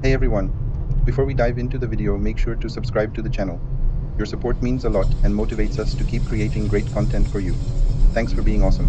Hey everyone, before we dive into the video, make sure to subscribe to the channel. Your support means a lot and motivates us to keep creating great content for you. Thanks for being awesome.